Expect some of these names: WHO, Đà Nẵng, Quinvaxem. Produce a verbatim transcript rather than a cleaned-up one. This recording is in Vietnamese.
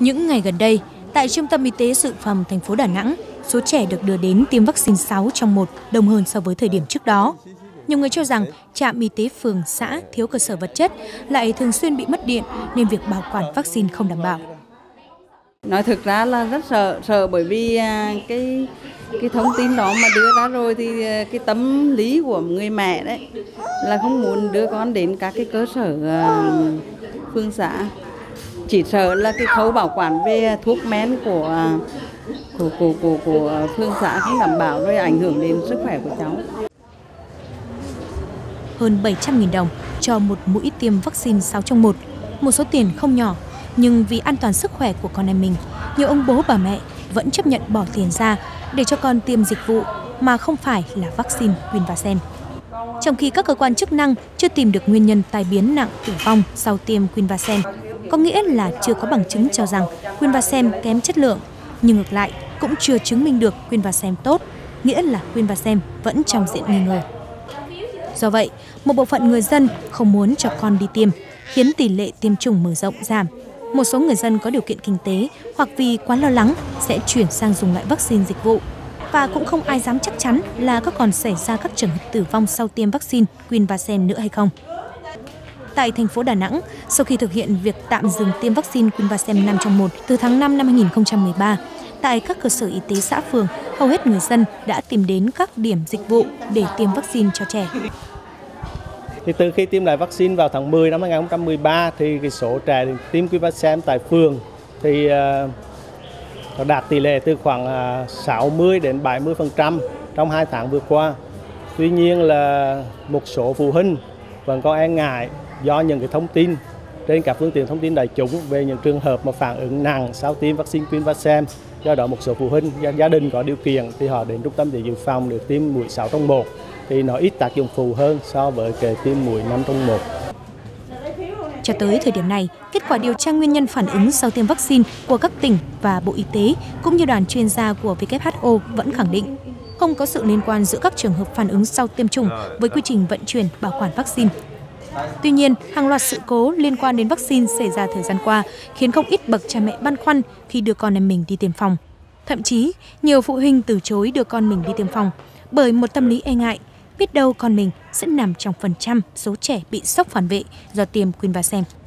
Những ngày gần đây, tại Trung tâm Y tế Dự phòng thành phố Đà Nẵng, số trẻ được đưa đến tiêm vaccine sáu trong một đông hơn so với thời điểm trước đó. Nhiều người cho rằng trạm y tế phường, xã thiếu cơ sở vật chất, lại thường xuyên bị mất điện nên việc bảo quản vaccine không đảm bảo. Nói thực ra là rất sợ, sợ bởi vì cái cái thông tin đó mà đưa ra rồi thì cái tâm lý của người mẹ đấy là không muốn đưa con đến các cái cơ sở phường xã. Chỉ sợ là cái khâu bảo quản về thuốc men của của của của, của phương xã không đảm bảo rồi ảnh hưởng đến sức khỏe của cháu. Hơn bảy trăm nghìn đồng cho một mũi tiêm vaccine sáu trong một, một số tiền không nhỏ, nhưng vì an toàn sức khỏe của con em mình, nhiều ông bố bà mẹ vẫn chấp nhận bỏ tiền ra để cho con tiêm dịch vụ mà không phải là vaccine Quinvaxem. Trong khi các cơ quan chức năng chưa tìm được nguyên nhân tai biến nặng tử vong sau tiêm Quinvaxem, có nghĩa là chưa có bằng chứng cho rằng Quinvaxem kém chất lượng, nhưng ngược lại cũng chưa chứng minh được Quinvaxem tốt, nghĩa là Quinvaxem vẫn trong diện nghi ngờ. Do vậy, một bộ phận người dân không muốn cho con đi tiêm, khiến tỷ lệ tiêm chủng mở rộng giảm. Một số người dân có điều kiện kinh tế hoặc vì quá lo lắng sẽ chuyển sang dùng loại vaccine dịch vụ. Và cũng không ai dám chắc chắn là có còn xảy ra các trường hợp tử vong sau tiêm vaccine Quinvaxem nữa hay không. Tại thành phố Đà Nẵng, sau khi thực hiện việc tạm dừng tiêm vaccine Quinvaxem năm trong một từ tháng năm năm hai nghìn không trăm mười ba, tại các cơ sở y tế xã phường, hầu hết người dân đã tìm đến các điểm dịch vụ để tiêm vaccine cho trẻ. Thì từ khi tiêm lại vaccine vào tháng mười năm hai nghìn không trăm mười ba, thì cái số trẻ tiêm Quinvaxem tại phường thì uh, đạt tỷ lệ từ khoảng uh, sáu mươi đến bảy mươi phần trăm trong hai tháng vừa qua. Tuy nhiên là một số phụ huynh vẫn có e ngại do những cái thông tin trên các phương tiện thông tin đại chúng về những trường hợp mà phản ứng nặng sau tiêm vaccine Quinvaxem. Do đó một số phụ huynh, gia đình có điều kiện thì họ đến trung tâm để dự phòng được tiêm mũi sáu trong một thì nó ít tác dụng phụ hơn so với cái tiêm mũi năm trong một. Cho tới thời điểm này, kết quả điều tra nguyên nhân phản ứng sau tiêm vaccine của các tỉnh và Bộ Y tế cũng như đoàn chuyên gia của W H O vẫn khẳng định không có sự liên quan giữa các trường hợp phản ứng sau tiêm chủng với quy trình vận chuyển bảo quản vaccine. Tuy nhiên, hàng loạt sự cố liên quan đến vaccine xảy ra thời gian qua khiến không ít bậc cha mẹ băn khoăn khi đưa con em mình đi tiêm phòng. Thậm chí, nhiều phụ huynh từ chối đưa con mình đi tiêm phòng bởi một tâm lý e ngại, biết đâu con mình sẽ nằm trong phần trăm số trẻ bị sốc phản vệ do tiêm Quinvaxem.